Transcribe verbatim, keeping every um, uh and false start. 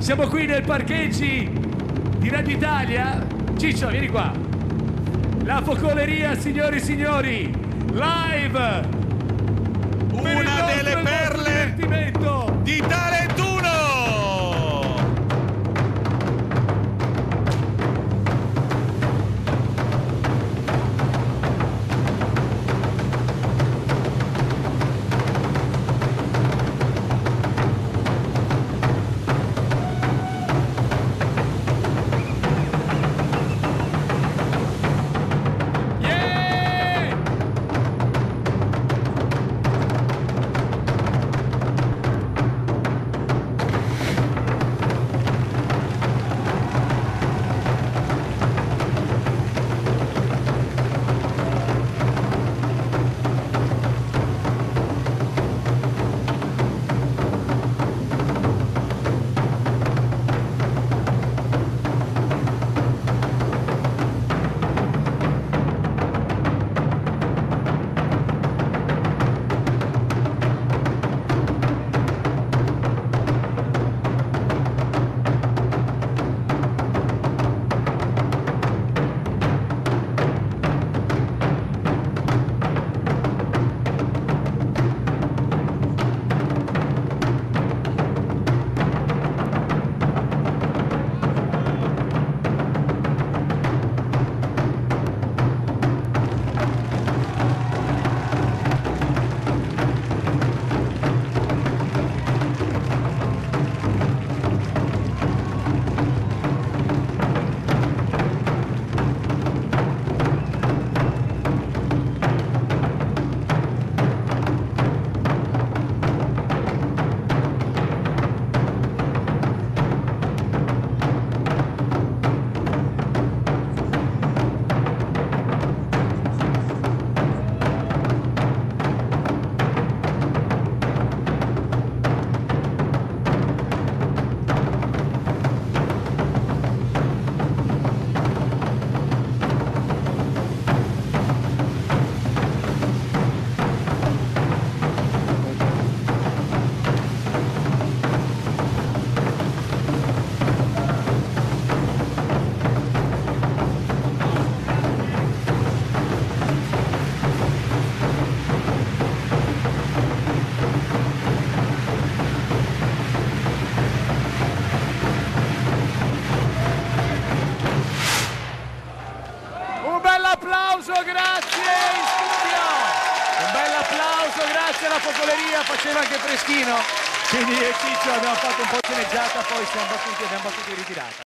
Siamo qui nel parcheggi di Radio Italia. Ciccio, vieni qua. La Focoleria, signori e signori, live! Una delle perle di Talentuno! Faceva anche freschino, quindi Ciccio abbiamo fatto un po' di sceneggiata, poi siamo battuti e abbiamo battuti ritirata.